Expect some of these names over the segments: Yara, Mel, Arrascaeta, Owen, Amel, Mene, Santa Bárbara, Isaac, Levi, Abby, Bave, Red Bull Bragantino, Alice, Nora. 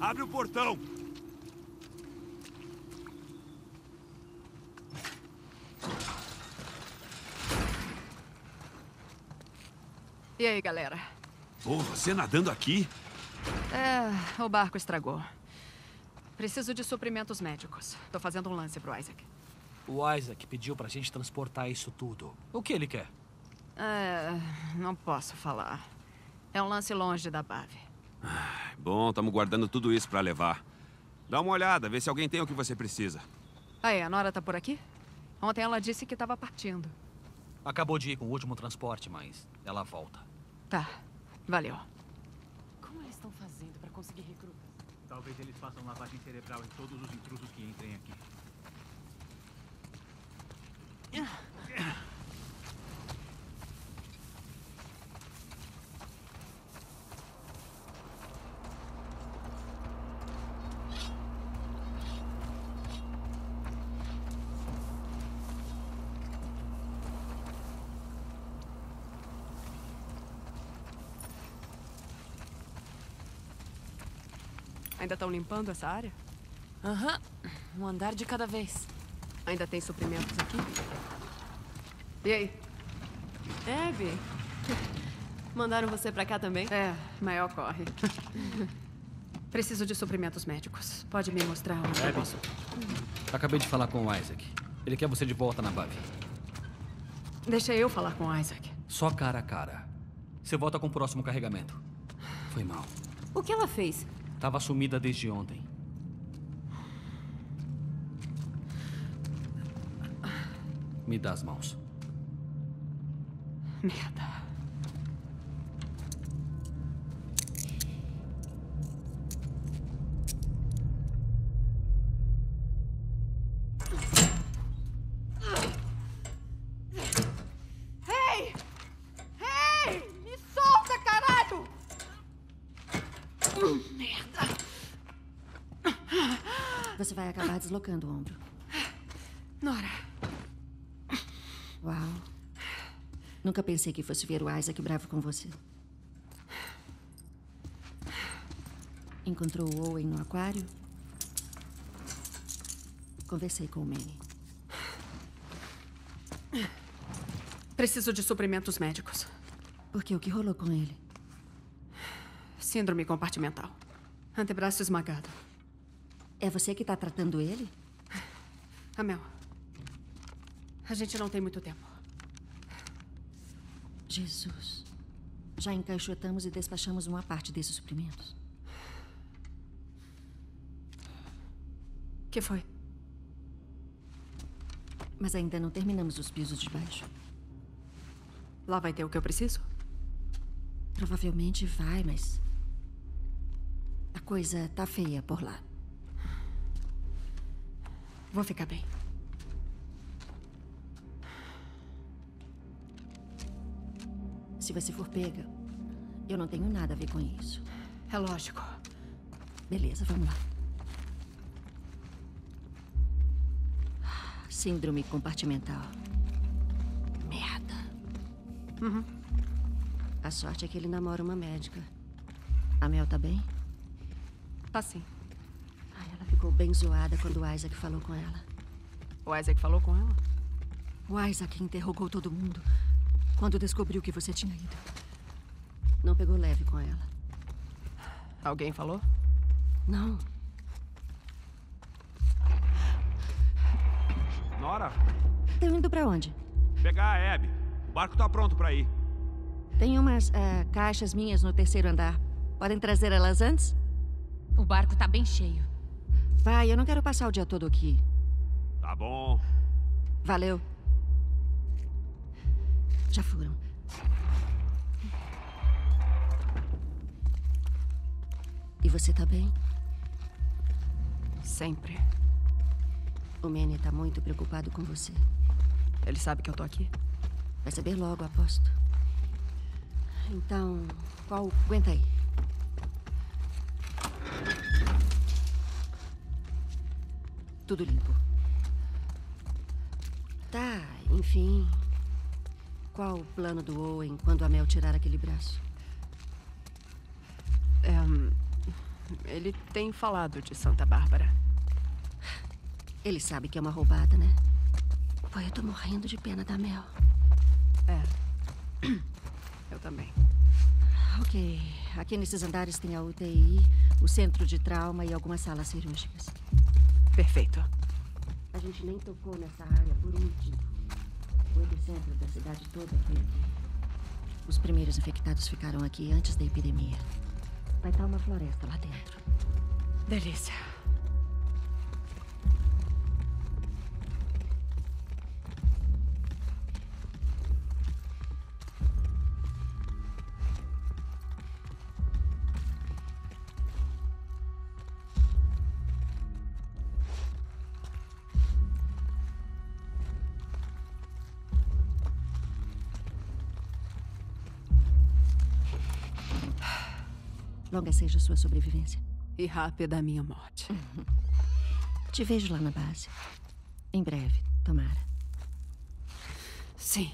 Abre o portão! E aí, galera? Pô, você nadando aqui? É, o barco estragou. Preciso de suprimentos médicos. Tô fazendo um lance pro Isaac. O Isaac pediu pra gente transportar isso tudo. O que ele quer? É, não posso falar. É um lance longe da Bave. Bom, estamos guardando tudo isso pra levar. Dá uma olhada, vê se alguém tem o que você precisa. Aí, a Nora tá por aqui? Ontem ela disse que tava partindo. Acabou de ir com o último transporte, mas ela volta. Tá, valeu. Como eles estão fazendo pra conseguir recrutas? Talvez eles façam lavagem cerebral em todos os intrusos que entrem aqui. Ainda estão limpando essa área? Aham. Um andar de cada vez. Ainda tem suprimentos aqui? E aí? Abby? Mandaram você pra cá também? É, maior corre. Preciso de suprimentos médicos. Pode me mostrar onde eu posso? Acabei de falar com o Isaac. Ele quer você de volta na Bave. Deixa eu falar com o Isaac. Só cara a cara. Você volta com o próximo carregamento. Foi mal. O que ela fez? Estava sumida desde ontem. Me dá as mãos. Merda. Vai acabar deslocando o ombro. Nora. Uau. Nunca pensei que fosse ver o Isaac bravo com você. Encontrou o Owen no aquário? Conversei com o Mene. Preciso de suprimentos médicos. Por quê? O que rolou com ele? Síndrome compartimental. Antebraço esmagado. É você que tá tratando ele? Amel, a gente não tem muito tempo. Jesus. Já encaixotamos e despachamos uma parte desses suprimentos. Que foi? Mas ainda não terminamos os pisos de baixo. Lá vai ter o que eu preciso? Provavelmente vai, mas... a coisa tá feia por lá. Vou ficar bem. Se você for pega, eu não tenho nada a ver com isso. É lógico. Beleza, vamos lá. Síndrome compartimental. Merda. Uhum. A sorte é que ele namora uma médica. A Mel tá bem? Tá sim. Ficou bem zoada quando o Isaac falou com ela. O Isaac falou com ela? O Isaac interrogou todo mundo quando descobriu que você tinha ido. Não pegou leve com ela. Alguém falou? Não. Nora? Tô indo pra onde? Pegar a Abby. O barco tá pronto pra ir. Tem umas caixas minhas no terceiro andar. Podem trazer elas antes? O barco tá bem cheio. Vai, eu não quero passar o dia todo aqui. Tá bom. Valeu. Já foram. E você tá bem? Sempre. O Mene tá muito preocupado com você. Ele sabe que eu tô aqui? Vai saber logo, aposto. Então, qual... Aguenta aí. Tudo limpo. Tá, enfim... Qual o plano do Owen quando a Mel tirar aquele braço? Ele tem falado de Santa Bárbara. Ele sabe que é uma roubada, né? Pô, eu tô morrendo de pena da Mel. É. Eu também. Ok. Aqui nesses andares tem a UTI, o centro de trauma e algumas salas cirúrgicas. Perfeito. A gente nem tocou nessa área por um motivo. O epicentro da cidade toda foi aqui. Os primeiros infectados ficaram aqui antes da epidemia. Vai estar uma floresta lá dentro. Delícia. Longa seja sua sobrevivência. E rápida a minha morte. Te vejo lá na base. Em breve, tomara. Sim.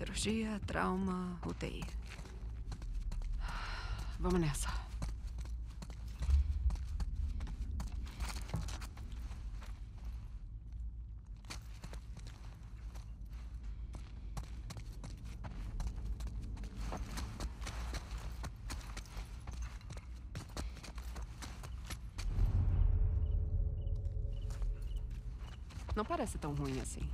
Cirurgia, trauma, UTI. Vamos nessa. Não parece tão ruim assim.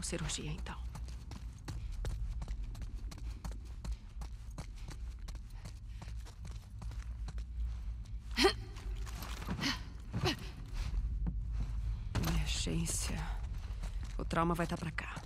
Cirurgia, então. Emergência. O trauma vai estar pra cá.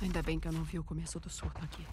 Ainda bem que eu não vi o começo do surto aqui.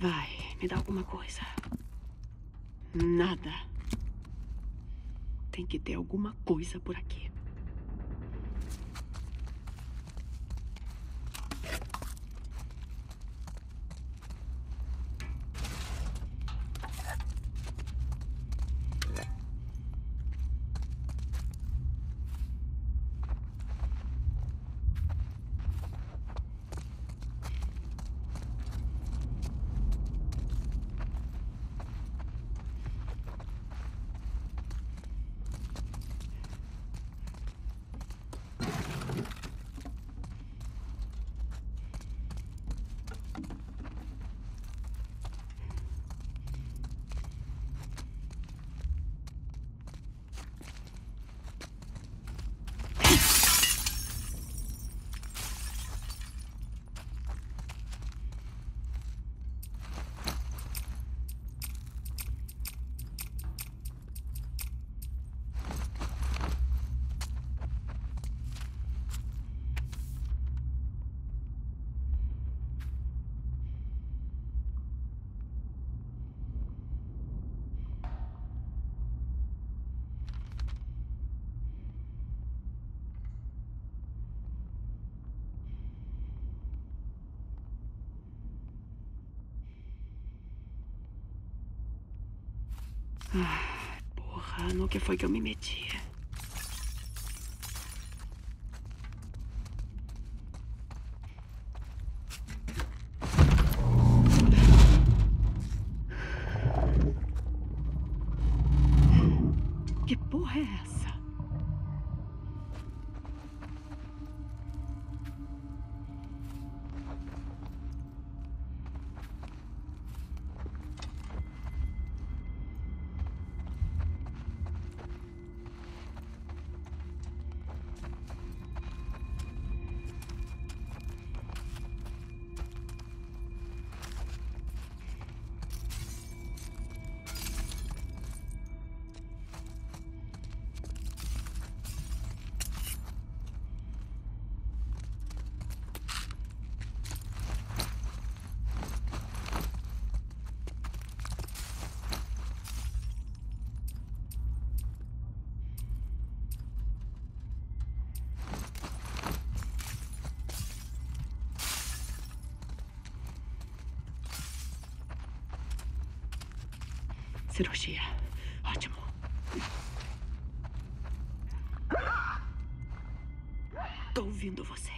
Vai, me dá alguma coisa. Nada. Tem que ter alguma coisa por aqui. Ah, porra, no que foi que eu me meti? Que porra é essa? Cirurgia. Ótimo. Tô ouvindo vocês.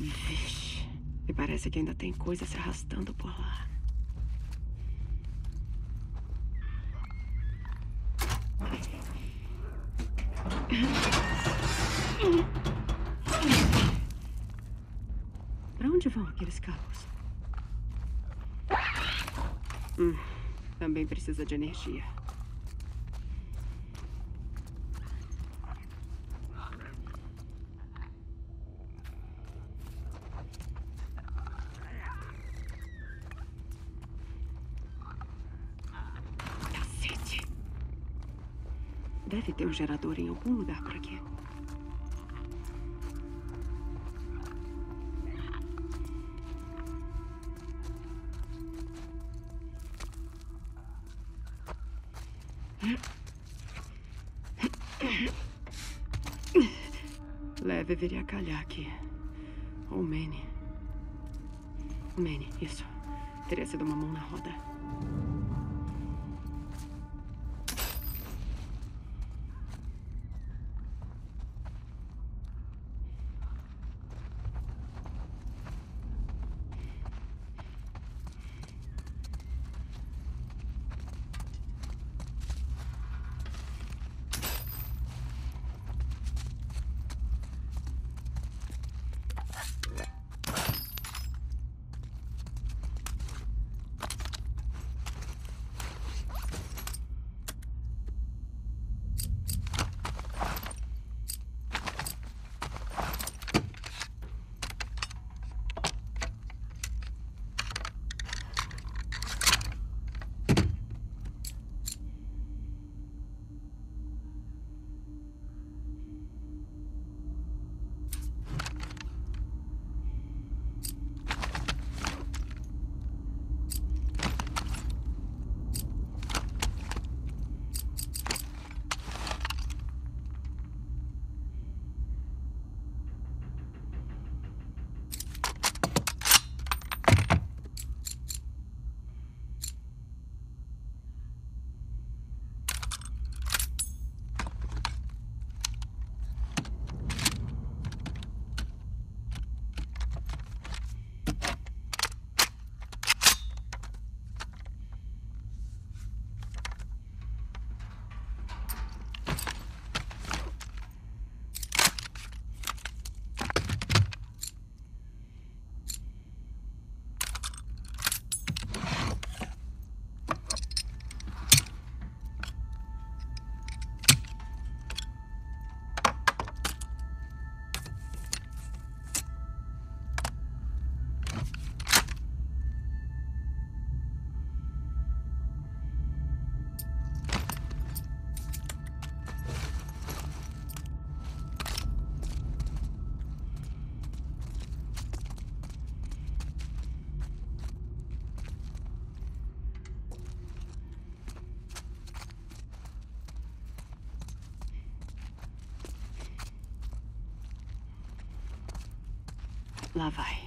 Ixi, me parece que ainda tem coisa se arrastando por lá. Pra onde vão aqueles carros? Também precisa de energia. Cacete! Deve ter um gerador em algum lugar por aqui. Levi viria calhar aqui. Ou Mene. Mene, isso. Teria sido uma mão na roda. Lá vai.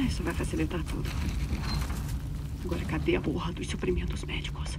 Isso vai facilitar tudo. Agora cadê a porra dos suprimentos médicos?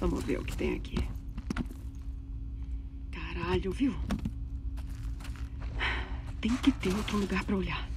Vamos ver o que tem aqui. Caralho, viu? Tem que ter outro lugar pra olhar.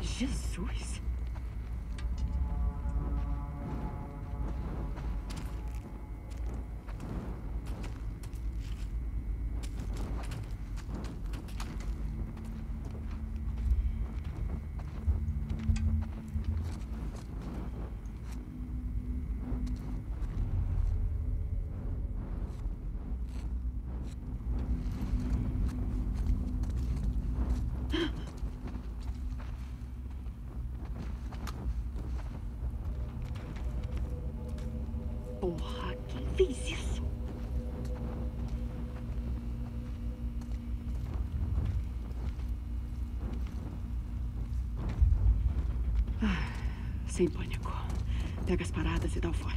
Jesus! Porra, quem fez isso? Ah, sem pânico. Pega as paradas e dá o fora.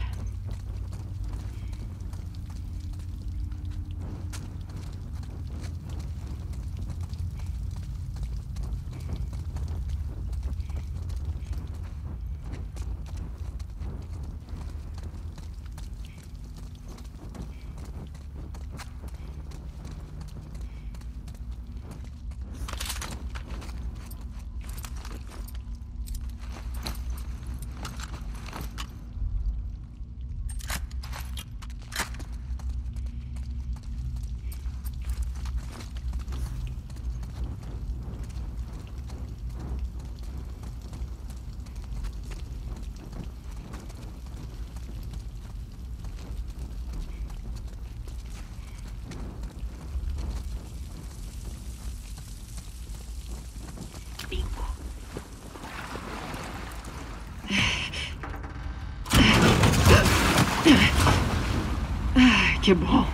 Que bom.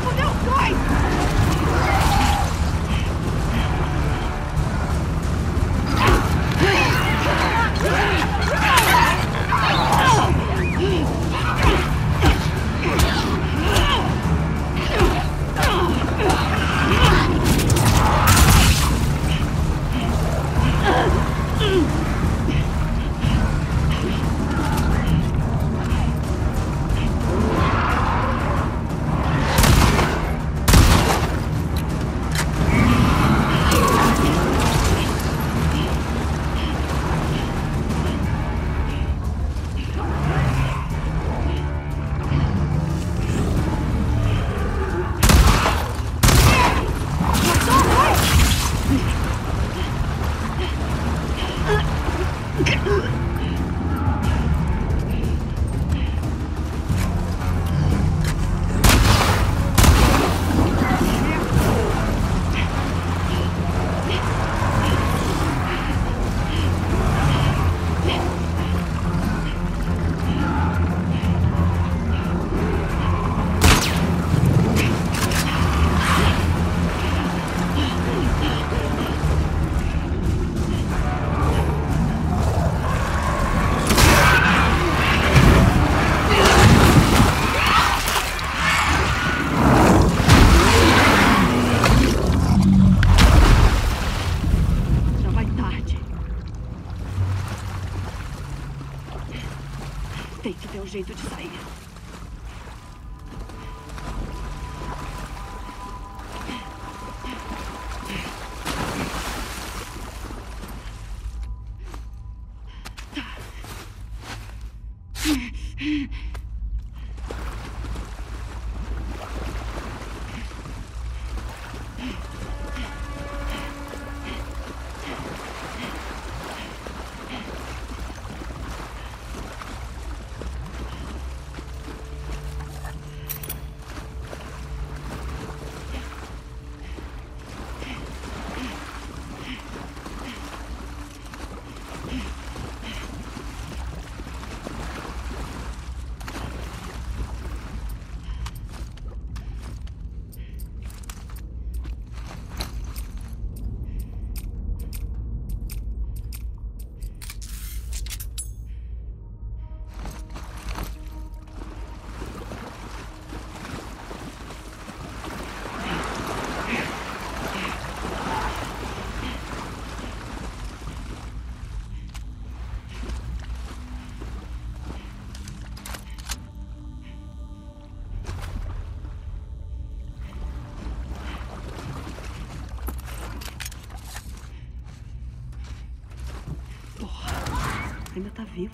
people know, jeito de sair. Tá. Ainda tá vivo.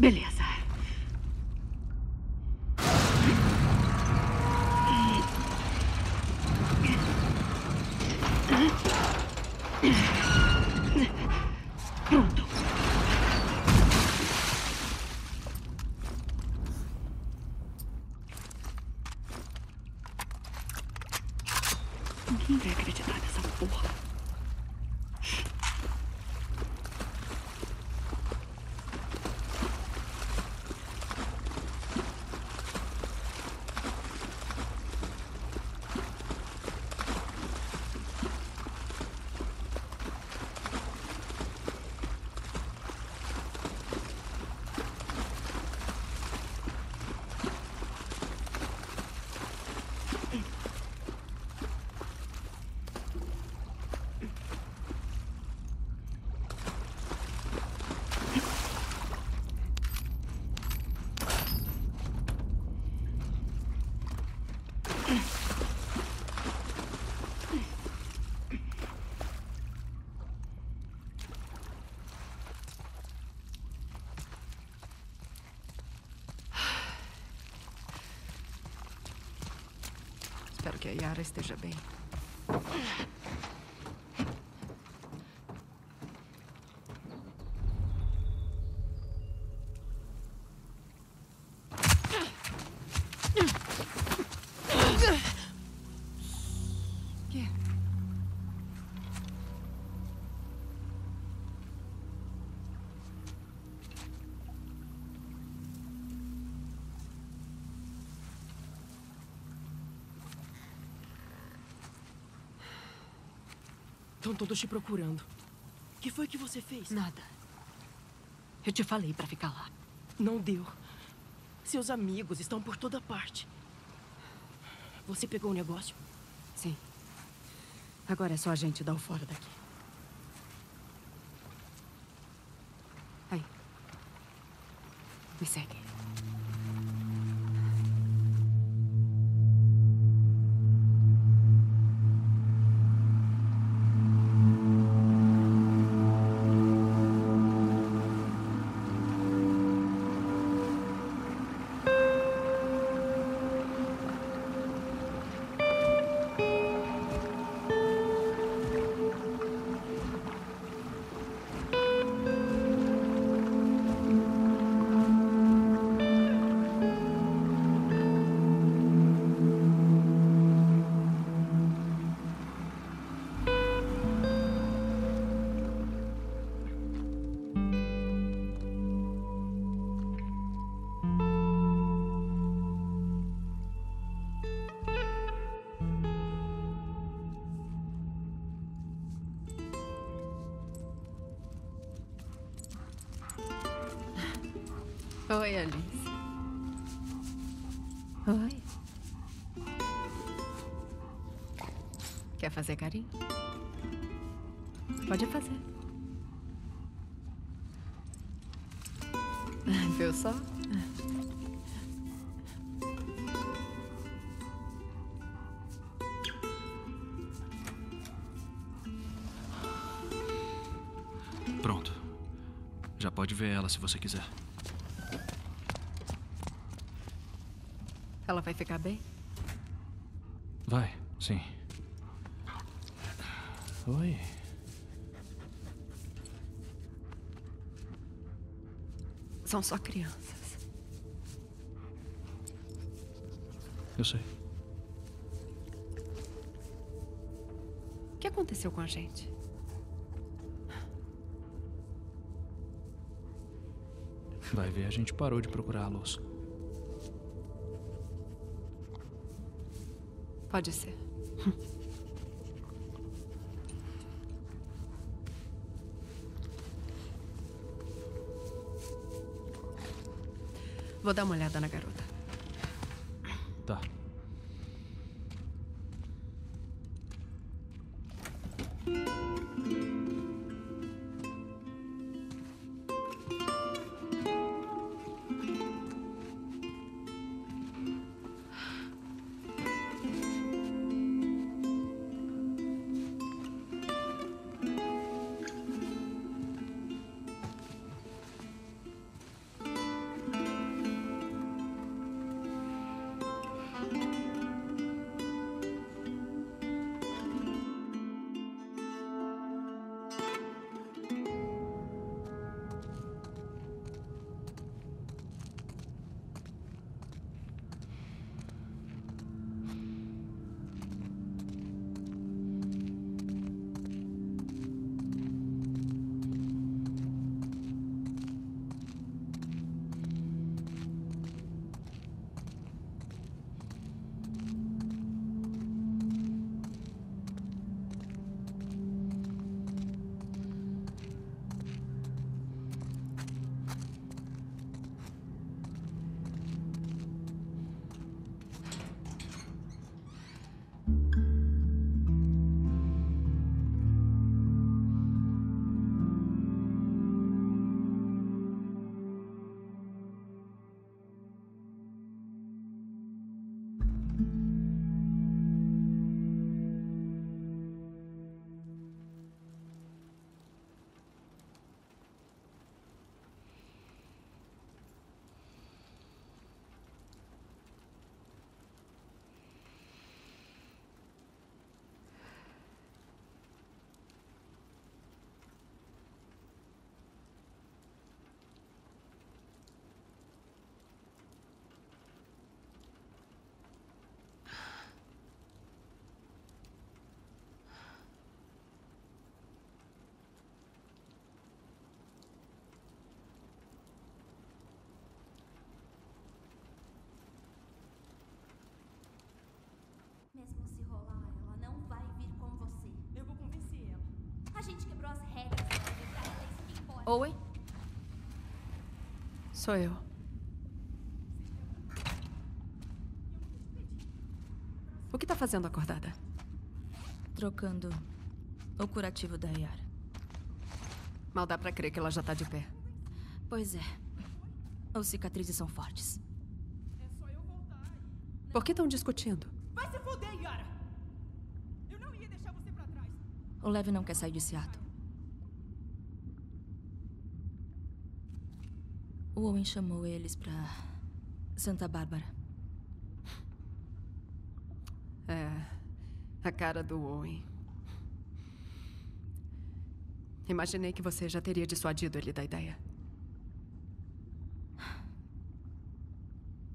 Beleza. Pronto. Ninguém vai acreditar nessa porra. Espero que a Yara esteja bem. Estão todos te procurando. O que foi que você fez? Nada. Eu te falei pra ficar lá. Não deu. Seus amigos estão por toda parte. Você pegou o negócio? Sim. Agora é só a gente dar o fora daqui. Aí. Me segue. Oi, Alice. Oi. Quer fazer carinho? Pode fazer. Viu só? Pronto. Já pode ver ela se você quiser. Ela vai ficar bem? Vai, sim. Oi. São só crianças. Eu sei. O que aconteceu com a gente? Vai ver, a gente parou de procurar a luz. Pode ser. Vou dar uma olhada na garota. Tá. Owen? Sou eu. O que tá fazendo acordada? Trocando o curativo da Yara. Mal dá pra crer que ela já tá de pé. Pois é. As cicatrizes são fortes. É só eu voltar aí. Por que estão discutindo? Vai se fuder, Yara! Eu não ia deixar você pra trás. O Levi não quer sair de Seattle. O Owen chamou eles pra Santa Bárbara. É, a cara do Owen. Imaginei que você já teria dissuadido ele da ideia.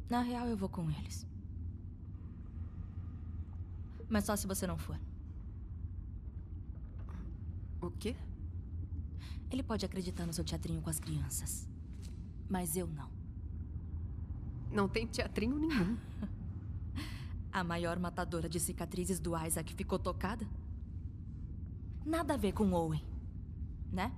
Na real, eu vou com eles. Mas só se você não for. O quê? Ele pode acreditar no seu teatrinho com as crianças. Mas eu não. Não tem teatrinho nenhum. A maior matadora de cicatrizes do Isaac ficou tocada? Nada a ver com Owen, né?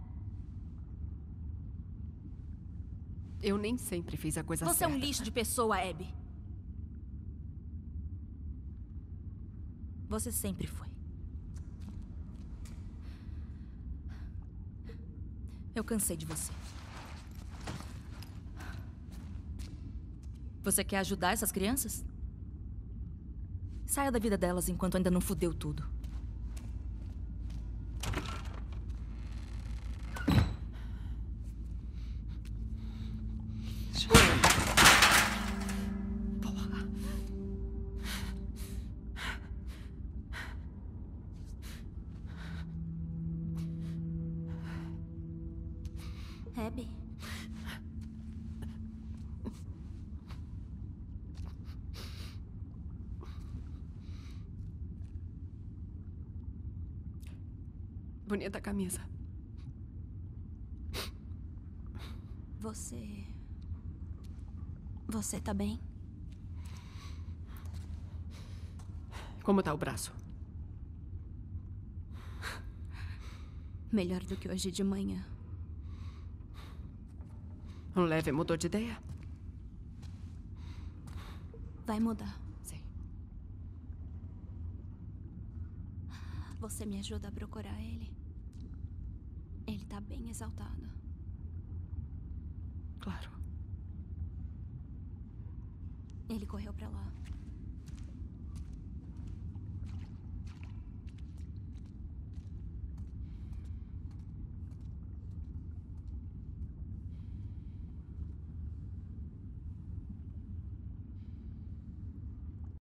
Eu nem sempre fiz a coisa certa. Você é um lixo de pessoa, Abby. Você sempre foi. Eu cansei de você. Você quer ajudar essas crianças? Saia da vida delas enquanto ainda não fudeu tudo. Bonita camisa. Você tá bem? Como tá o braço? Melhor do que hoje de manhã. O Levi mudou de ideia? Vai mudar. Sim. Você me ajuda a procurar ele? Ele tá bem exaltado. Claro. Ele correu pra lá.